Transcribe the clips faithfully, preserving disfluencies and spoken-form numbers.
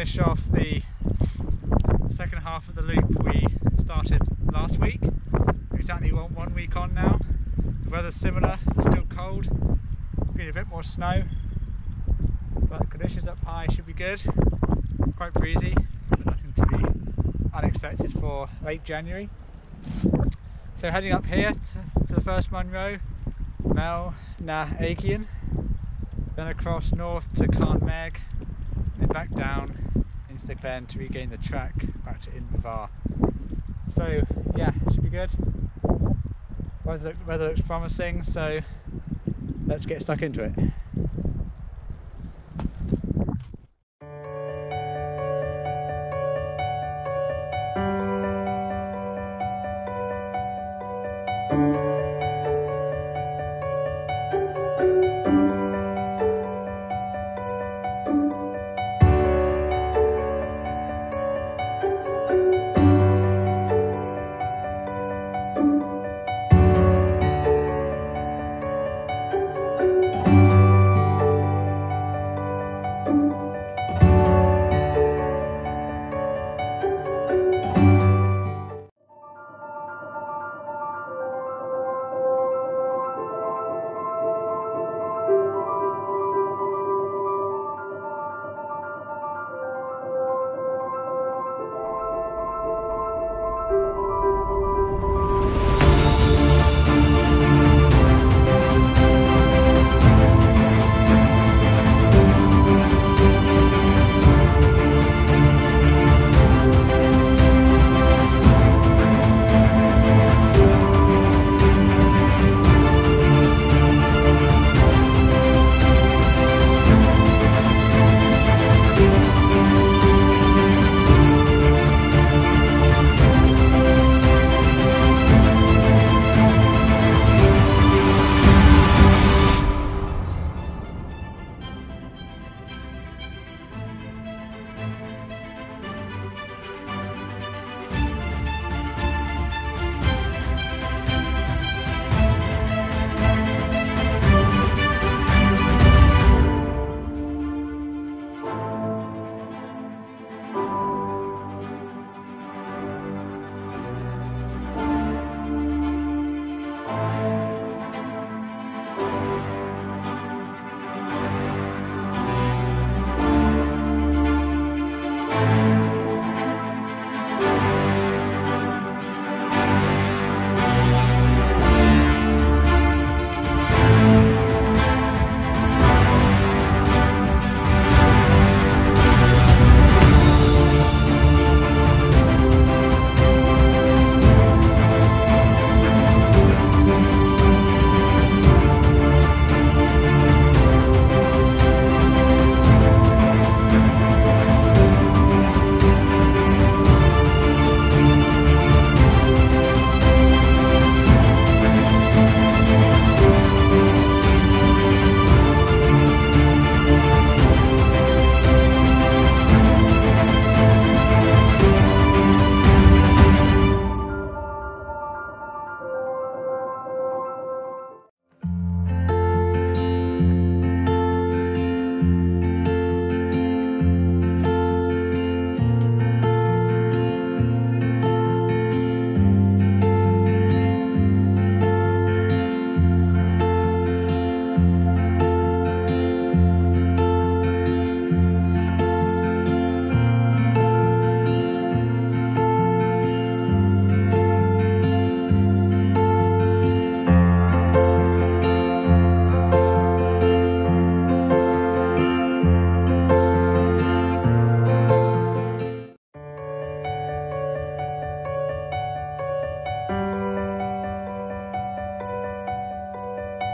finish off the second half of the loop we started last week. Exactly one week on now. The weather's similar, it's still cold. There's been a bit more snow, but the conditions up high should be good. Quite breezy, but nothing to be unexpected for late January. So heading up here to, to the first Munros, Melna Aegean, then across north to Karn Meg, then back down into the glen to regain the track back to Invervar. So yeah, should be good. Weather, weather looks promising, so let's get stuck into it.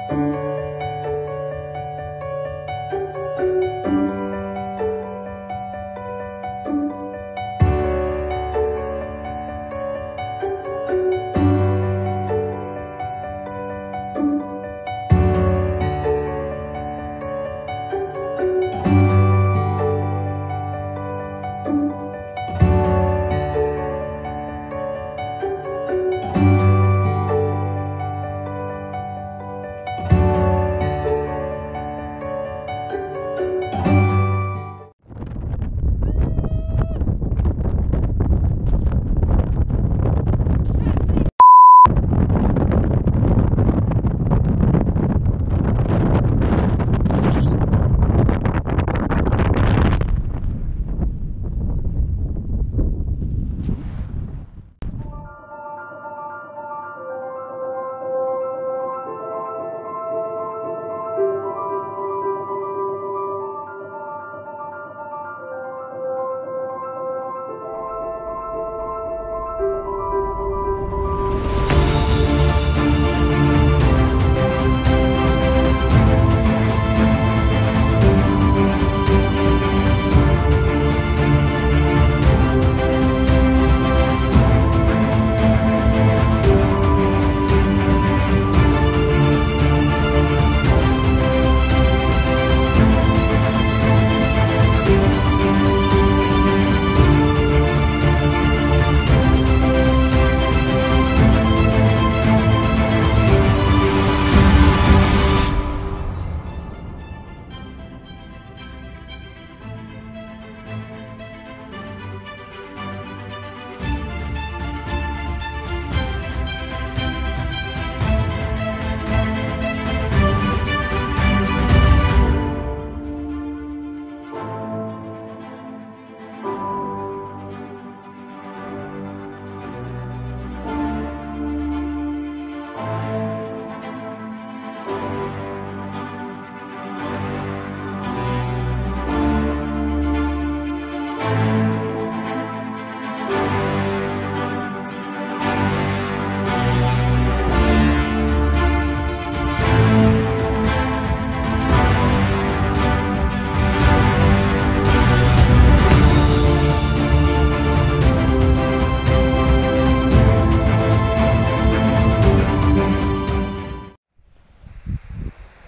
Thank you.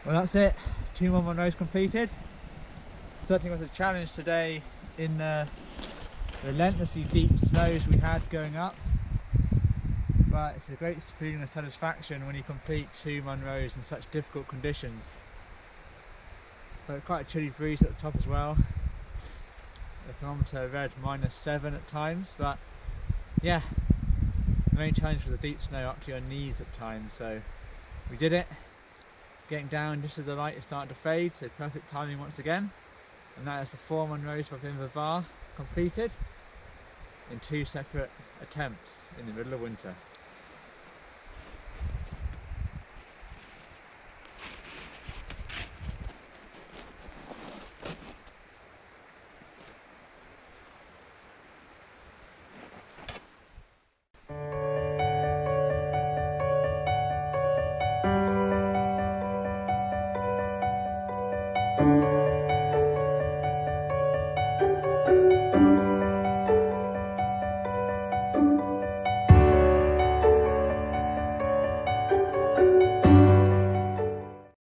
Well, that's it. Team one Munros completed. Certainly was a challenge today in the relentlessly deep snows we had going up, but it's a great feeling of satisfaction when you complete two Munros in such difficult conditions. But quite a chilly breeze at the top as well. The thermometer read minus seven at times, but yeah, the main challenge was the deep snow up to your knees at times. So we did it. Getting down just as the light is starting to fade, so perfect timing once again. And that is the four Munros of Invervar completed in two separate attempts in the middle of winter.